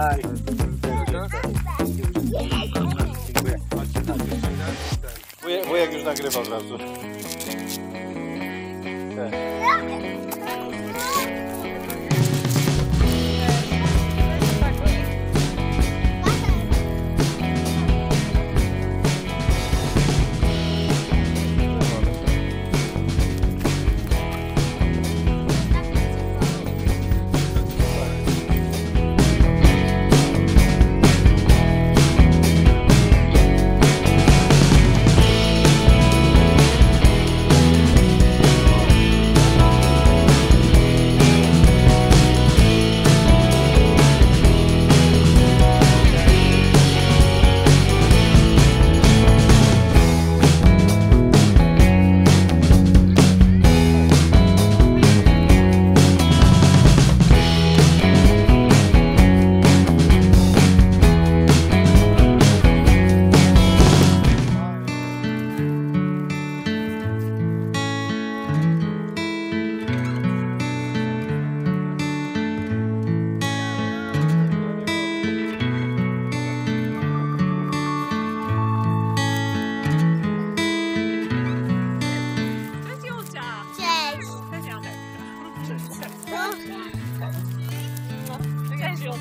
Daj. Wujek już nagrywa od razu.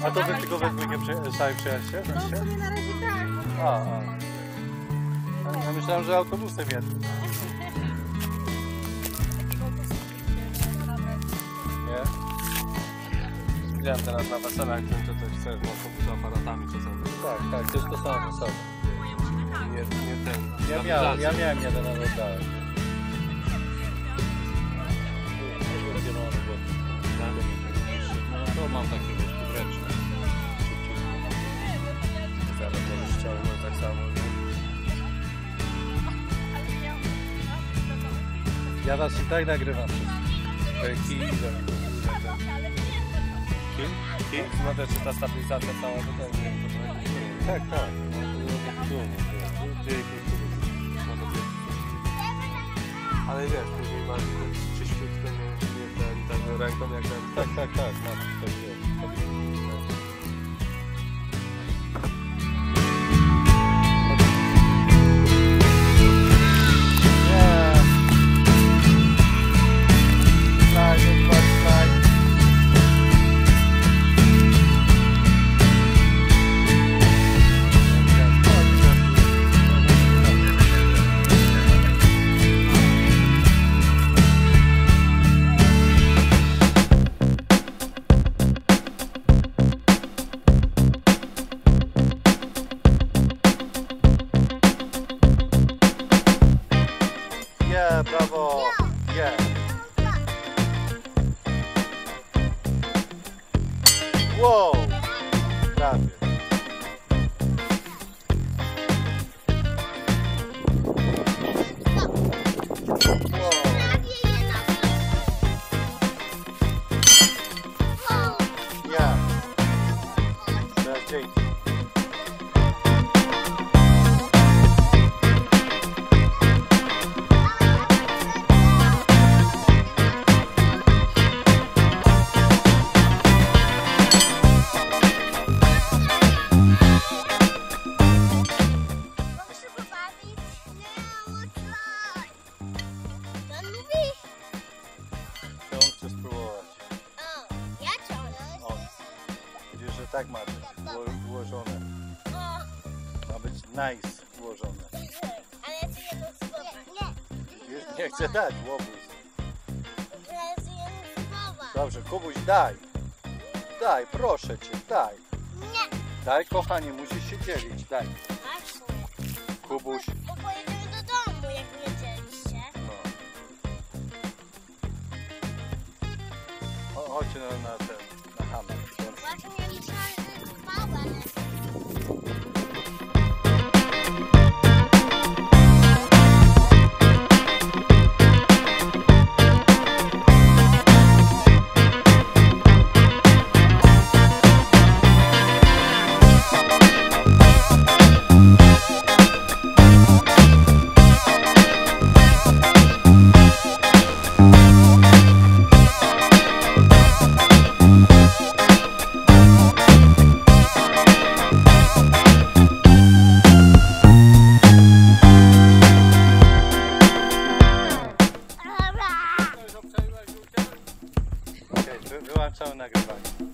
A to wy tylko we dwójkę sami przejaście? No w sumie na razie tak. Ja myślałem, że autobusem jednym. Nie? Widziałem teraz na weselach, jak to coś chce, z aparatami czasami. Tak, tak, to jest to samo. Ja miałem jeden, ale oddałem. No to mam takiego. Ja was i tak nagrywam wszystko. Kim? No też ta stabilizacja cała do tego. Tak, tak. Ale wiesz, później masz czyściutkę tą ręką jak tam. Tak, tak, tak. Brawo! Yeah. Wow! Prawie. Wow. Yeah. Dzięki. Tak macie, ułożone. Ma być nice ułożone. Ale ja ci nie podpowiem. Nie chcę dać, łobuś. Dobrze, Kubuś, daj. Daj, proszę cię, daj. Nie. Daj, kochanie, musisz się dzielić, daj. Kubuś. Bo pojedziemy do domu, jak nie dzieliście. No. Chodźcie na ten, na hammer. wyłączam nagrywanie.